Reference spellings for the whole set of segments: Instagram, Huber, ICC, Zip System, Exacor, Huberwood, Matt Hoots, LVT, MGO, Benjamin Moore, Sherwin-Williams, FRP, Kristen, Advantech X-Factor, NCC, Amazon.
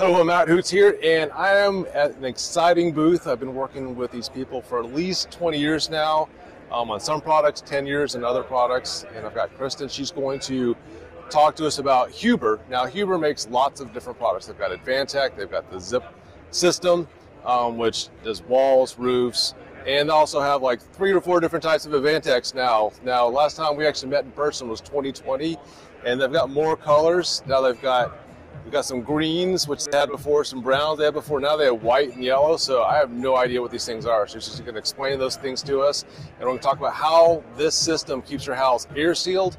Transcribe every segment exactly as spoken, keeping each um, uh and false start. Hello, Matt Hoots here, and I am at an exciting booth. I've been working with these people for at least twenty years now, um, on some products, ten years in other products, and I've got Kristen. She's going to talk to us about Huber. Now, Huber makes lots of different products. They've got Advantech, they've got the Zip system, um, which does walls, roofs, and also have like three or four different types of Advantech now. Now, last time we actually met in person was twenty twenty, and they've got more colors. Now they've got, we've got some greens, which they had before, some browns they had before. Now they have white and yellow, so I have no idea what these things are. So she's going to explain those things to us, and we're going to talk about how this system keeps your house air sealed,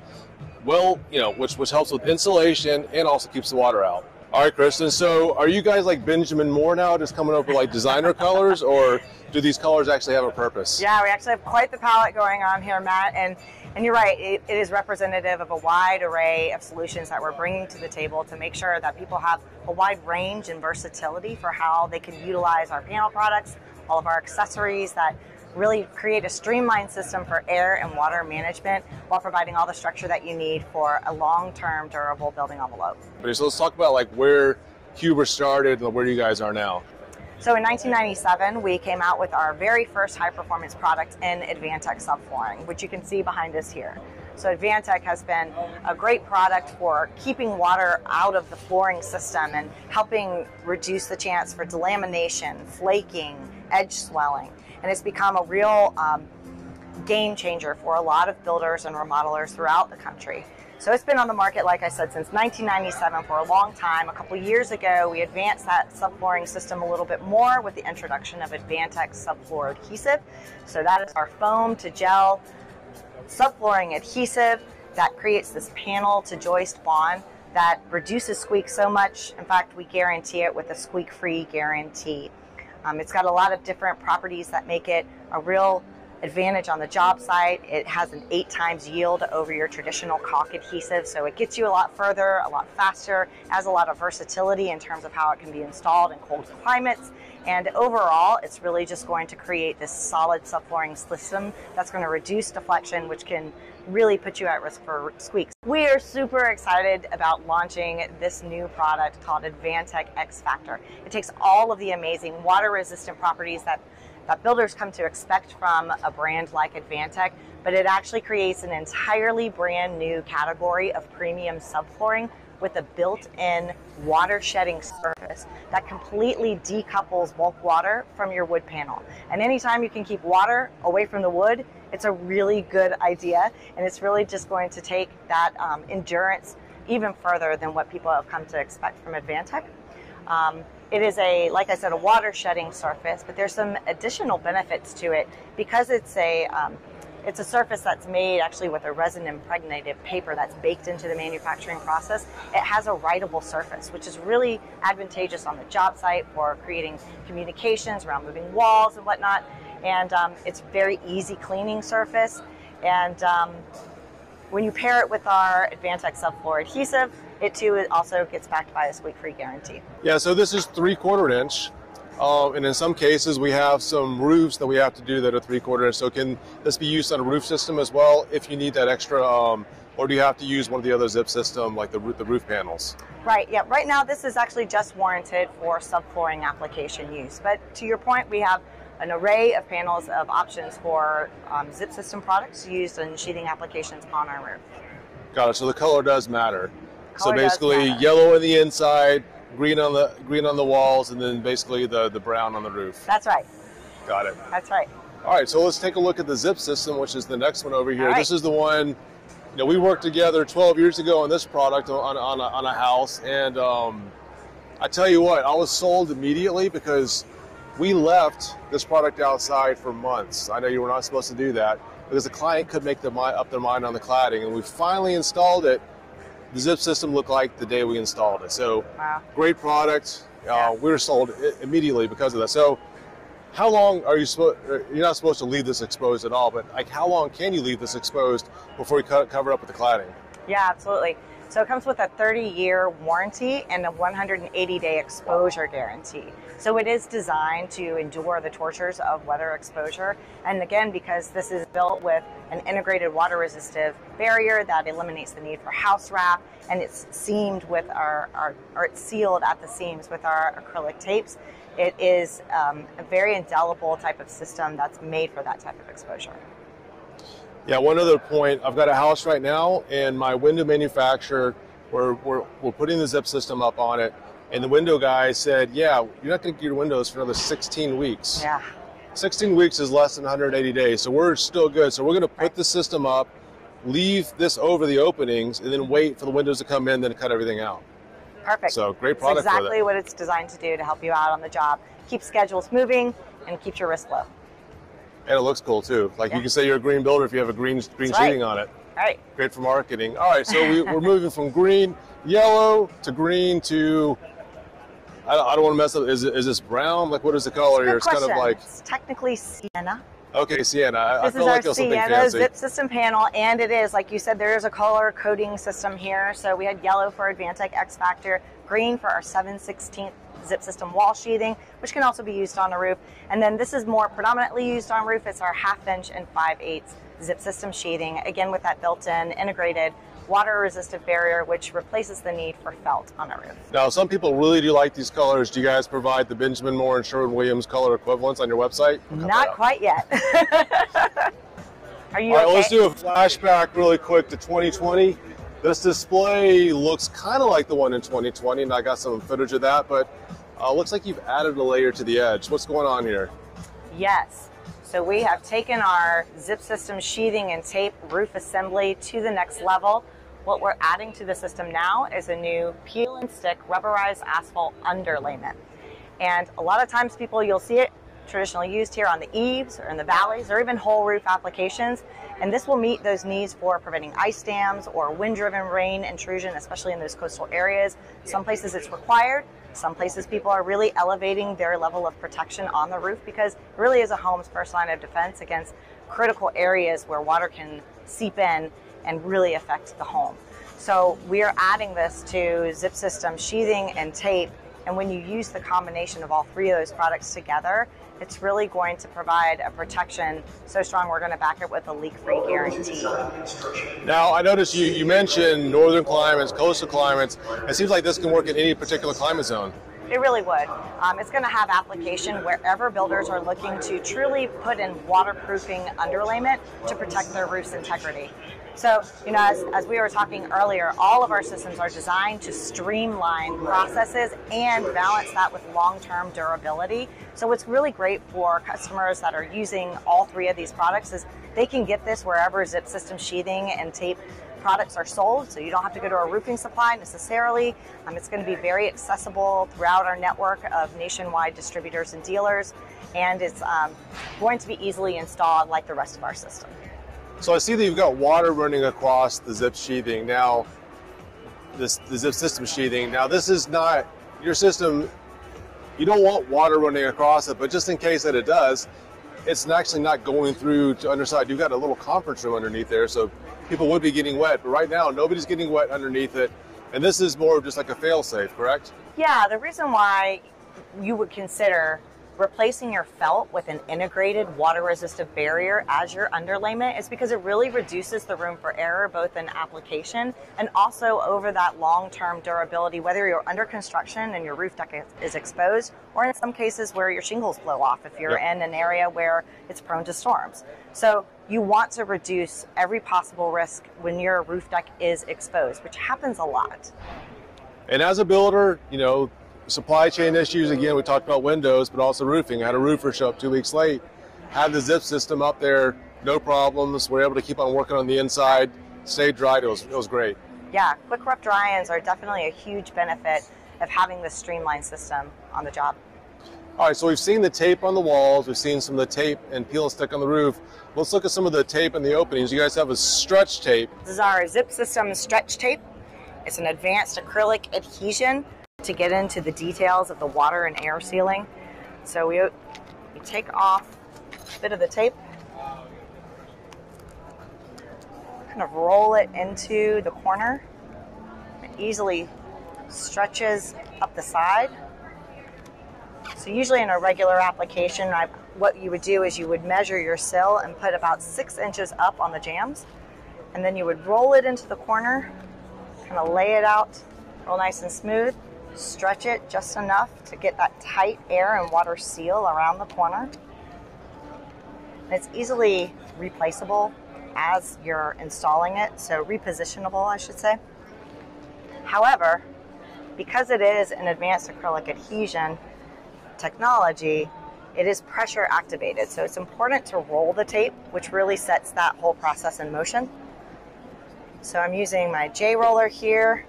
well, you know, which, which helps with insulation and also keeps the water out. All right, Kristen, so are you guys like Benjamin Moore now, just coming up with like designer colors, or do these colors actually have a purpose? Yeah, we actually have quite the palette going on here, Matt, and, and you're right, it, it is representative of a wide array of solutions that we're bringing to the table to make sure that people have a wide range and versatility for how they can utilize our panel products, all of our accessories that really create a streamlined system for air and water management while providing all the structure that you need for a long-term durable building envelope. So let's talk about like where Huber started and where you guys are now. So in nineteen ninety-seven, we came out with our very first high-performance product in Advantech subflooring, which you can see behind us here. So Advantech has been a great product for keeping water out of the flooring system and helping reduce the chance for delamination, flaking, edge swelling. And it's become a real um, game changer for a lot of builders and remodelers throughout the country. So it's been on the market, like I said, since nineteen ninety-seven for a long time. A couple years ago, we advanced that subflooring system a little bit more with the introduction of Advantech subfloor adhesive. So that is our foam to gel subflooring adhesive that creates this panel to joist bond that reduces squeak so much. In fact, we guarantee it with a squeak-free guarantee. Um, it's got a lot of different properties that make it a real advantage on the job site. It has an eight times yield over your traditional caulk adhesive, so it gets you a lot further, a lot faster, has a lot of versatility in terms of how it can be installed in cold climates, and overall it's really just going to create this solid subflooring system that's going to reduce deflection, which can really put you at risk for squeaks. We are super excited about launching this new product called Advantech X-Factor. It takes all of the amazing water resistant properties that that builders come to expect from a brand like Advantech, but it actually creates an entirely brand new category of premium subflooring with a built-in water shedding surface that completely decouples bulk water from your wood panel. And anytime you can keep water away from the wood, it's a really good idea, and it's really just going to take that um, endurance even further than what people have come to expect from Advantech. Um, It is a, like I said, a water shedding surface, but there's some additional benefits to it because it's a, um, it's a surface that's made actually with a resin impregnated paper that's baked into the manufacturing process. It has a writable surface, which is really advantageous on the job site for creating communications around moving walls and whatnot. And um, it's very easy cleaning surface. And um, when you pair it with our Advantech subfloor adhesive, it too it also gets backed by a squeak-free guarantee. Yeah, so this is three-quarter inch, um, and in some cases we have some roofs that we have to do that are three-quarter inch. So can this be used on a roof system as well if you need that extra, um, or do you have to use one of the other zip system like the roof, the roof panels? Right, yeah, right now this is actually just warranted for subflooring application use. But to your point, we have an array of panels of options for um, zip system products used in sheathing applications on our roof. Got it, so the color does matter. So basically yellow on the inside, green on the green on the walls, and then basically the, the brown on the roof. That's right. Got it. That's right. All right, so let's take a look at the zip system, which is the next one over here. Right. This is the one, you know, we worked together twelve years ago on this product on, on, a, on a house, and um, I tell you what, I was sold immediately because we left this product outside for months. I know you were not supposed to do that because the client could make their mind, up their mind on the cladding, and we finally installed it. The zip system looked like the day we installed it. So wow. Great product. Yeah. Uh, we were sold immediately because of that. So how long are you supposed, you're not supposed to leave this exposed at all, but like how long can you leave this exposed before you cover up with the cladding? Yeah, absolutely. So it comes with a thirty year warranty and a one hundred eighty day exposure guarantee. So it is designed to endure the tortures of weather exposure. And again, because this is built with an integrated water resistive barrier that eliminates the need for house wrap, and it's seamed with our, our or it's sealed at the seams with our acrylic tapes. It is um, a very indelible type of system that's made for that type of exposure. Yeah, one other point, I've got a house right now and my window manufacturer, we're, we're, we're putting the zip system up on it, and the window guy said, yeah, you're not going to get your windows for another sixteen weeks. Yeah. sixteen weeks is less than one hundred eighty days, so we're still good. So we're going to put the system up, leave this over the openings, and then wait for the windows to come in, then cut everything out. Perfect. So great product. It's exactly for what it's designed to do to help you out on the job. Keep schedules moving and keep your risk low. And it looks cool too. Like yeah. you can say you're a green builder if you have a green green right. sheeting on it. All right. Great for marketing. All right, so we, we're moving from green, yellow to green to, I don't, I don't want to mess up. Is, is this brown? Like what is the color here? It's kind of like. It's technically sienna. Okay, sienna. I, I feel like there's something fancy. This is our sienna zip system panel, and it is, like you said, there is a color coding system here. So we had yellow for Advantech X-Factor, green for our seven sixteenth zip system wall sheathing, which can also be used on a roof. And then this is more predominantly used on roof. It's our half inch and five eighths zip system sheathing, again with that built-in integrated water-resistive barrier, which replaces the need for felt on a roof. Now, some people really do like these colors. Do you guys provide the Benjamin Moore and Sherwin-Williams color equivalents on your website? Not quite yet. Are you All right, okay? Let's do a flashback really quick to twenty twenty. This display looks kind of like the one in twenty twenty, and I got some footage of that, but uh, looks like you've added a layer to the edge. What's going on here? Yes. So we have taken our zip system sheathing and tape roof assembly to the next level. What we're adding to the system now is a new peel and stick rubberized asphalt underlayment. And a lot of times people, you'll see it traditionally used here on the eaves or in the valleys or even whole roof applications. And this will meet those needs for preventing ice dams or wind-driven rain intrusion, especially in those coastal areas. Some places it's required. Some places people are really elevating their level of protection on the roof because it really is a home's first line of defense against critical areas where water can seep in and really affect the home. So we are adding this to zip system sheathing and tape. And when you use the combination of all three of those products together, it's really going to provide a protection so strong we're going to back it with a leak-free guarantee. Now, I noticed you, you mentioned northern climates, coastal climates. It seems like this can work in any particular climate zone. It really would. Um, it's going to have application wherever builders are looking to truly put in waterproofing underlayment to protect their roof's integrity. So, you know, as, as we were talking earlier, all of our systems are designed to streamline processes and balance that with long-term durability. So what's really great for customers that are using all three of these products is they can get this wherever zip system sheathing and tape products are sold, so you don't have to go to a roofing supply necessarily. Um, it's going to be very accessible throughout our network of nationwide distributors and dealers, and it's um, going to be easily installed like the rest of our system. So I see that you've got water running across the zip sheathing. Now, this, the zip system sheathing. Now, this is not your system. You don't want water running across it, but just in case that it does, it's actually not going through to underside. You've got a little conference room underneath there, so people would be getting wet. But right now, nobody's getting wet underneath it. And this is more of just like a fail-safe, correct? Yeah, the reason why you would consider replacing your felt with an integrated water-resistive barrier as your underlayment is because it really reduces the room for error both in application and also over that long-term durability, whether you're under construction and your roof deck is exposed, or in some cases where your shingles blow off if you're yep. in an area where it's prone to storms. So you want to reduce every possible risk when your roof deck is exposed, which happens a lot. And as a builder, you know, supply chain issues, again, we talked about windows, but also roofing. I had a roofer show up two weeks late, had the zip system up there, no problems. We're able to keep on working on the inside, stay dry. It was, it was great. Yeah, quick rough dry-ins are definitely a huge benefit of having this streamlined system on the job. All right, so we've seen the tape on the walls. We've seen some of the tape and peel and stick on the roof. Let's look at some of the tape in the openings. You guys have a stretch tape. This is our zip system stretch tape. It's an advanced acrylic adhesion to get into the details of the water and air sealing. So we, we take off a bit of the tape, kind of roll it into the corner, easily stretches up the side. So usually in a regular application, I, what you would do is you would measure your sill and put about six inches up on the jambs, and then you would roll it into the corner, kind of lay it out real nice and smooth, stretch it just enough to get that tight air and water seal around the corner. And it's easily replaceable as you're installing it, so repositionable, I should say. However, because it is an advanced acrylic adhesion technology, it is pressure activated, so it's important to roll the tape, which really sets that whole process in motion. So I'm using my J roller here,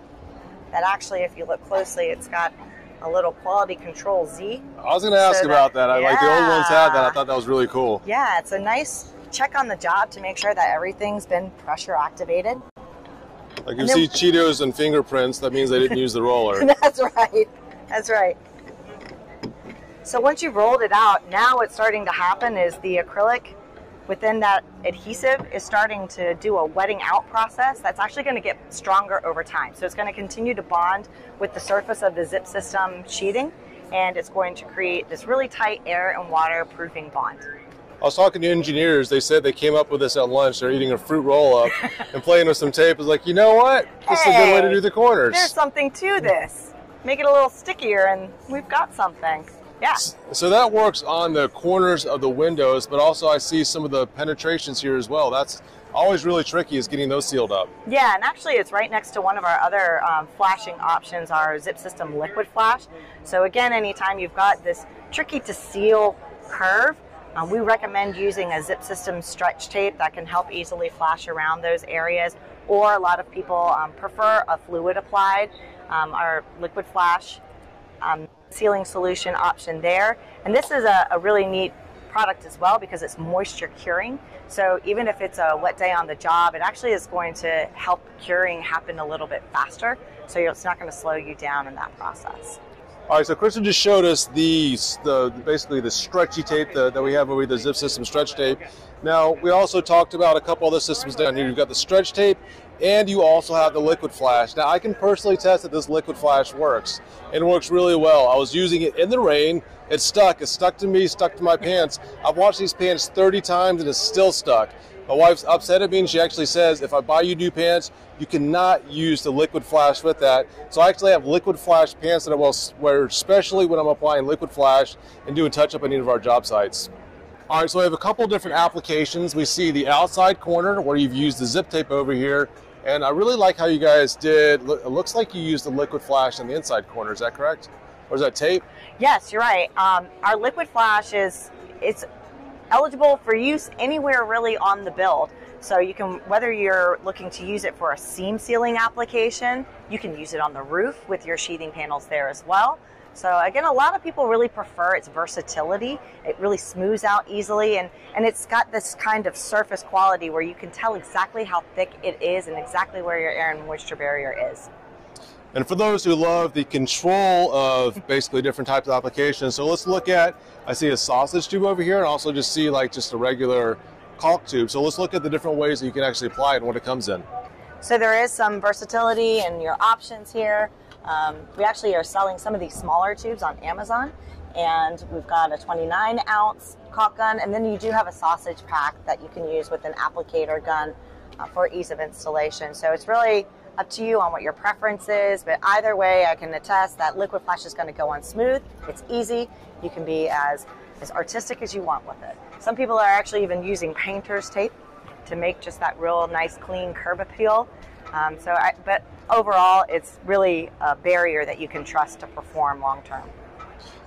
that actually, if you look closely, it's got a little quality control Z. I was going to ask so about that. that. I, yeah. Like the old ones had that. I thought that was really cool. Yeah, it's a nice check on the job to make sure that everything's been pressure activated. Like you see Cheetos and fingerprints, that means they didn't use the roller. That's right. That's right. So once you've rolled it out, now what's starting to happen is the acrylic within that adhesive is starting to do a wetting out process that's actually going to get stronger over time. So it's going to continue to bond with the surface of the zip system sheathing, and it's going to create this really tight air and waterproofing bond. I was talking to engineers. They said they came up with this at lunch. They're eating a fruit roll-up and playing with some tape. It's like, you know what? This hey, is a good way to do the corners. There's something to this. Make it a little stickier, and we've got something. Yeah. So that works on the corners of the windows, but also I see some of the penetrations here as well. That's always really tricky, is getting those sealed up. Yeah, and actually it's right next to one of our other um, flashing options, our Zip System Liquid Flash. So again, anytime you've got this tricky to seal curve, Um, we recommend using a zip system stretch tape that can help easily flash around those areas, or a lot of people um, prefer a fluid applied, um, our liquid flash um, sealing solution option there. And this is a, a really neat product as well because it's moisture curing. So even if it's a wet day on the job, it actually is going to help curing happen a little bit faster. So it's not going to slow you down in that process. All right, so Kristen just showed us these, the, basically the stretchy tape the, that we have over the Zip System stretch tape. Now, we also talked about a couple other systems down here. You've got the stretch tape, and you also have the liquid flash. Now, I can personally test that this liquid flash works, and works really well. I was using it in the rain. It stuck. It stuck to me, stuck to my pants. I've washed these pants thirty times, and it's still stuck. My wife's upset at me, and she actually says, if I buy you new pants, you cannot use the liquid flash with that. So I actually have liquid flash pants that I will wear, especially when I'm applying liquid flash and doing touch-up on any of our job sites. All right, so we have a couple different applications. We see the outside corner where you've used the zip tape over here, and I really like how you guys did, it looks like you used the liquid flash on the inside corner, is that correct? Or is that tape? Yes, you're right. Um, our liquid flash is, it's eligible for use anywhere really on the build. So you can, whether you're looking to use it for a seam sealing application, you can use it on the roof with your sheathing panels there as well. So again, a lot of people really prefer its versatility. It really smooths out easily, and, and it's got this kind of surface quality where you can tell exactly how thick it is and exactly where your air and moisture barrier is. And for those who love the control of basically different types of applications, so let's look at, I see a sausage tube over here, and also just see like just a regular caulk tube. So let's look at the different ways that you can actually apply it and what it comes in. So there is some versatility in your options here. Um, we actually are selling some of these smaller tubes on Amazon, and we've got a twenty-nine ounce caulk gun, and then you do have a sausage pack that you can use with an applicator gun uh, for ease of installation. So it's really up to you on what your preference is, but either way, I can attest that liquid flash is going to go on smooth. It's easy. You can be as, as artistic as you want with it. Some people are actually even using painter's tape to make just that real nice, clean curb appeal. Um, so, I, but overall, it's really a barrier that you can trust to perform long-term.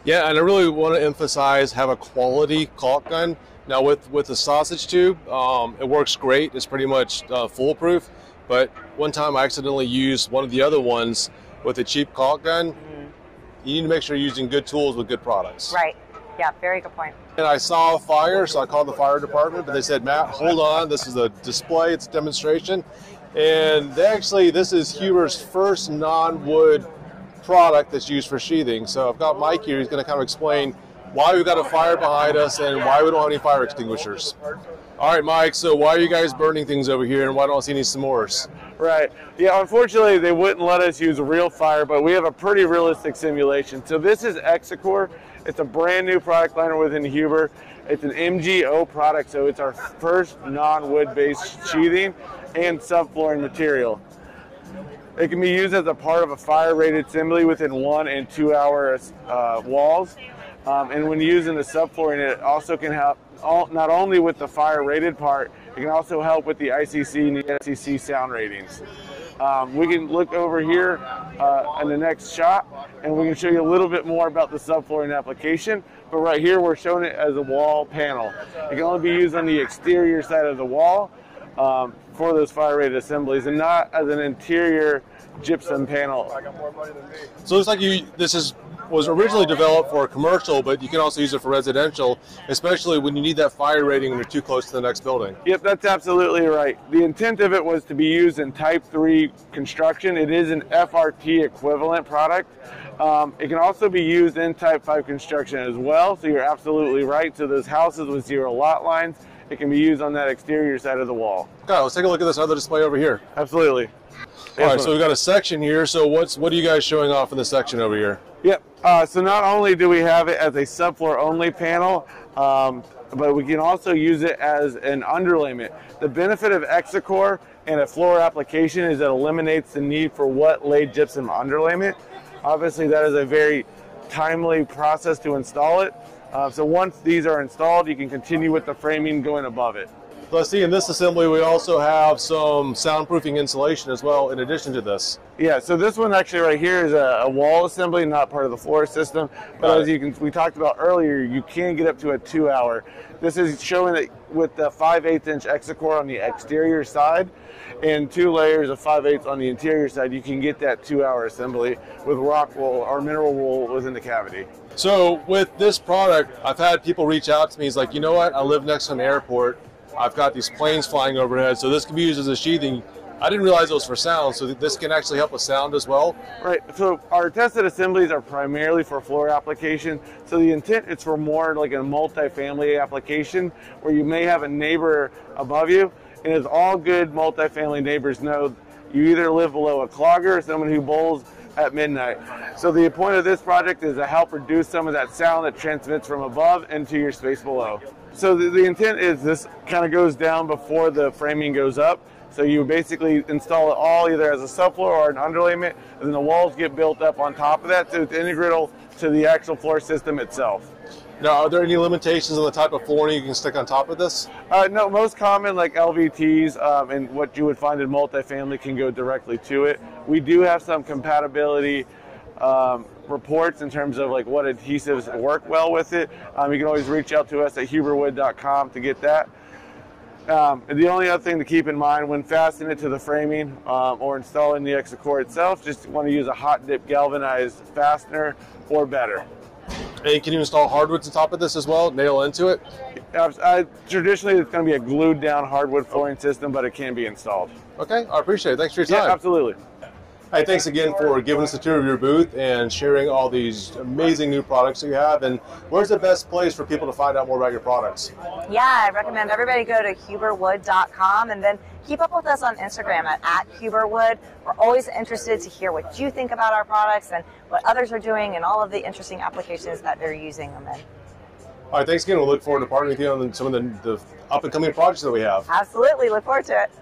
Yeah, and I really want to emphasize, have a quality caulk gun. Now, with, with the sausage tube, um, it works great. It's pretty much uh, foolproof. But one time I accidentally used one of the other ones with a cheap caulk gun. Mm-hmm. You need to make sure you're using good tools with good products. Right. Yeah, very good point. And I saw a fire, so I called the fire department, but they said, Matt, hold on. This is a display. It's a demonstration. And they actually, this is Huber's first non-wood product that's used for sheathing. So I've got Mike here. He's going to kind of explain why we've got a fire behind us and why we don't have any fire extinguishers. All right, Mike, so why are you guys burning things over here, and why don't I see any s'mores? Right. Yeah, unfortunately, they wouldn't let us use real fire, but we have a pretty realistic simulation. So this is Exacor. It's a brand new product line within Huber. It's an M G O product, so it's our first non-wood-based sheathing and subflooring material. It can be used as a part of a fire-rated assembly within one and two-hour uh, walls. Um, and when used in the subflooring, it also can help all, not only with the fire-rated part, it can also help with the I C C and the N C C sound ratings. Um, we can look over here uh, in the next shot, and we can show you a little bit more about the subflooring application. But right here, we're showing it as a wall panel. It can only be used on the exterior side of the wall um, for those fire-rated assemblies, and not as an interior gypsum panel. So it looks like you. This is. was originally developed for commercial, but you can also use it for residential, especially when you need that fire rating when you're too close to the next building. Yep, that's absolutely right. The intent of it was to be used in type three construction. It is an F R P equivalent product. Um, it can also be used in type five construction as well, so you're absolutely right. So those houses with zero lot lines, it can be used on that exterior side of the wall. Okay, let's take a look at this other display over here. Absolutely. All right, so we've got a section here. So what's what are you guys showing off in the section over here? Yep. Uh, so not only do we have it as a subfloor only panel, um, but we can also use it as an underlayment. The benefit of Exacor and a floor application is it eliminates the need for wet laid gypsum underlayment. Obviously, that is a very timely process to install it. Uh, so once these are installed, you can continue with the framing going above it. Let's see, in this assembly, we also have some soundproofing insulation as well, in addition to this. Yeah, so this one actually right here is a, a wall assembly, not part of the floor system. But as you can, we talked about earlier, you can get up to a two hour. This is showing that with the five eighths inch Exacor on the exterior side and two layers of five eighths on the interior side, you can get that two hour assembly with rock wool or mineral wool within the cavity. So with this product, I've had people reach out to me. He's like, you know what? I live next to an airport. I've got these planes flying overhead, so this can be used as a sheathing. I didn't realize it was for sound, so this can actually help with sound as well. Right, so our tested assemblies are primarily for floor application, so the intent is for more like a multifamily application where you may have a neighbor above you, and as all good multifamily neighbors know, you either live below a clogger or someone who bowls at midnight. So the point of this project is to help reduce some of that sound that transmits from above into your space below. So the, the intent is this kind of goes down before the framing goes up. So you basically install it all either as a subfloor or an underlayment, and then the walls get built up on top of that, so it's integral to the actual floor system itself. Now, are there any limitations on the type of flooring you can stick on top of this? Uh, no, most common like L V Ts um, and what you would find in multifamily can go directly to it. We do have some compatibility um, reports in terms of like what adhesives work well with it. Um, you can always reach out to us at Huberwood dot com to get that. Um, and the only other thing to keep in mind when fastening it to the framing um, or installing the Exacor itself, just want to use a hot dip galvanized fastener or better. And can you install hardwoods on top of this as well, nail into it? Uh, uh, traditionally, it's going to be a glued down hardwood flooring system, but it can be installed. Okay, I appreciate it. Thanks for your time. Yeah, absolutely. Hey, thanks again for giving us a tour of your booth and sharing all these amazing new products that you have. And where's the best place for people to find out more about your products? Yeah, I recommend everybody go to Huberwood dot com and then keep up with us on Instagram at, at Huberwood. We're always interested to hear what you think about our products and what others are doing and all of the interesting applications that they're using them in. All right, thanks again. We'll look forward to partnering with you on some of the, the up-and-coming projects that we have. Absolutely. Look forward to it.